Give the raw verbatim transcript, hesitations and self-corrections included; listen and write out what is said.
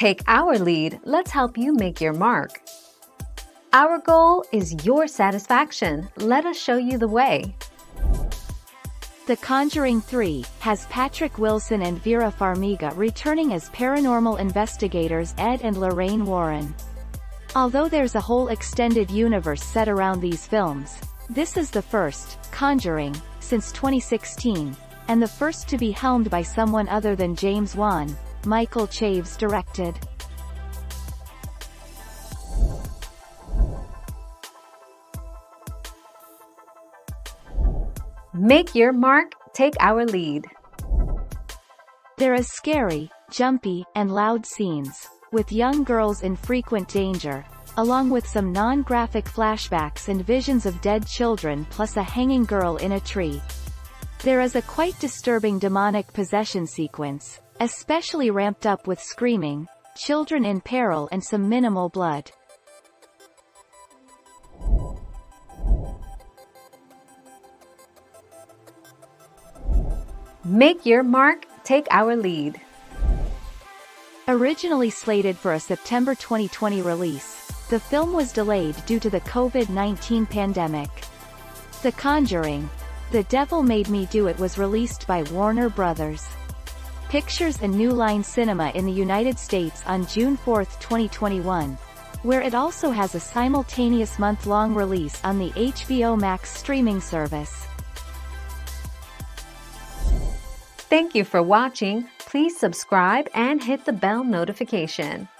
Take our lead, let's help you make your mark. Our goal is your satisfaction. Let us show you the way. The Conjuring three has Patrick Wilson and Vera Farmiga returning as paranormal investigators Ed and Lorraine Warren. Although there's a whole extended universe set around these films, this is the first Conjuring since twenty sixteen, and the first to be helmed by someone other than James Wan. Michael Chaves directed. Make your mark, take our lead. There is scary, jumpy, and loud scenes, with young girls in frequent danger, along with some non-graphic flashbacks and visions of dead children plus a hanging girl in a tree. There is a quite disturbing demonic possession sequence, especially ramped up with screaming, children in peril and some minimal blood. Make your mark, take our lead. Originally slated for a September twenty twenty release, the film was delayed due to the COVID nineteen pandemic. The Conjuring: The Devil Made Me Do It was released by Warner Brothers Pictures and New Line Cinema in the United States on June fourth twenty twenty-one, where it also has a simultaneous month-long release on the H B O Max streaming service. Thank you for watching. Please subscribe and hit the bell notification.